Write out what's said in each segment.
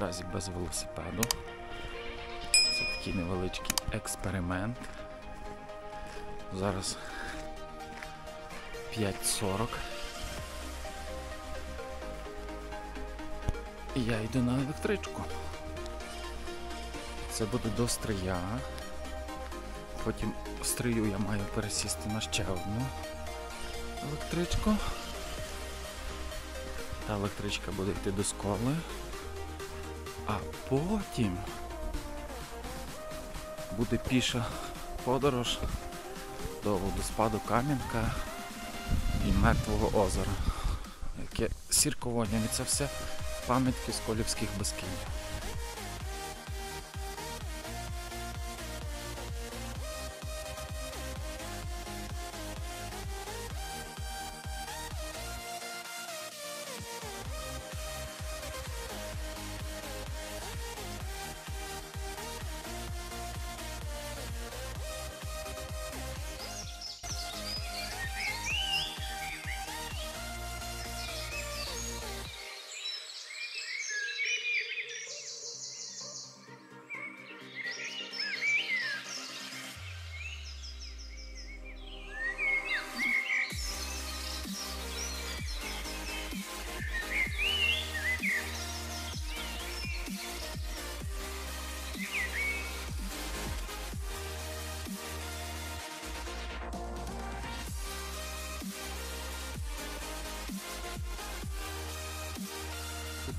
наразі без велосипеду. Це такий невеличкий експеримент. Зараз 5:40. І я йду на електричку. Це буде до Стрия. Потім в Стрию я маю пересісти на ще одну електричку. Та електричка буде йти до Сколи. А потім буде піша подорож до водоспаду Кам'янка і Мертвого озера. Яке сірководня. І це все пам'ятки Сколівських Бескидів.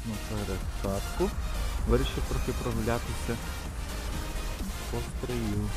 Наперед хатку. Вирішив трохи прогулятися по Стрию.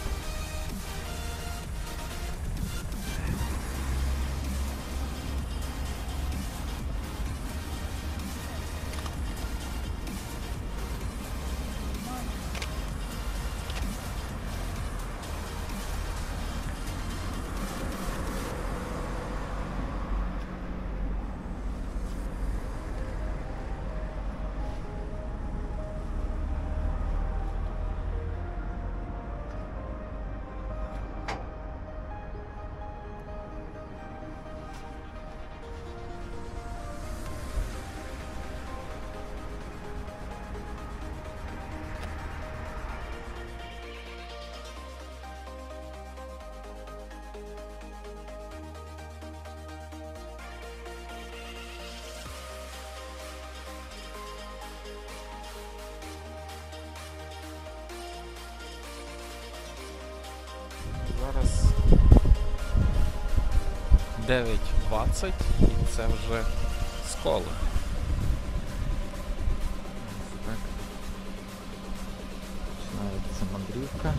Зараз 9:20 і це вже Сколе. Починається мандрівка.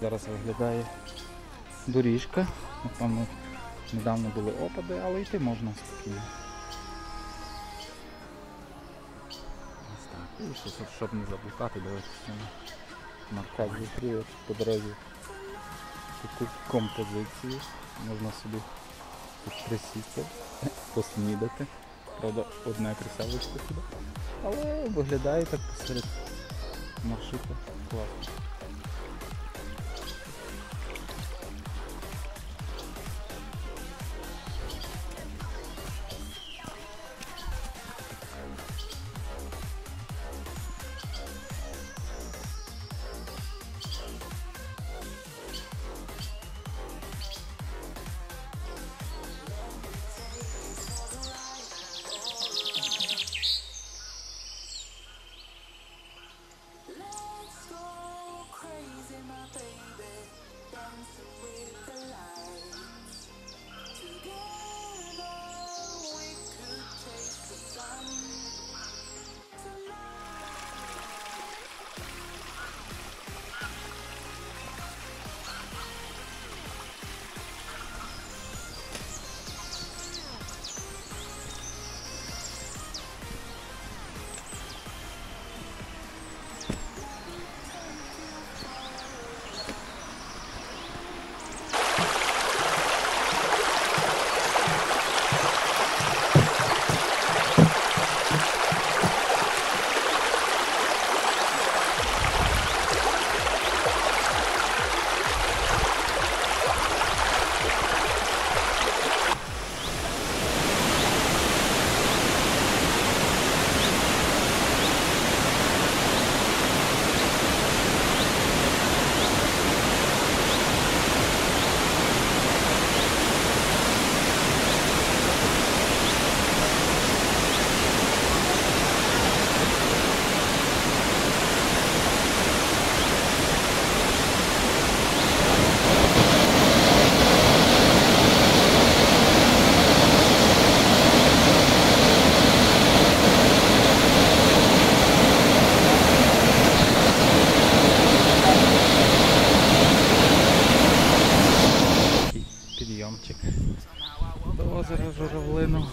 Зараз виглядає доріжка, напевно, недавно були опади, але йти можна спокійно. Ось так. І щоб не заблукати, давайте маркат зустріли по дорозі таку композицію. Можна собі тут присісти, поснідати. Правда, одна краса вийшла сюди. Але виглядає так посеред маршрута класно. підйомчик до озера Журавлину.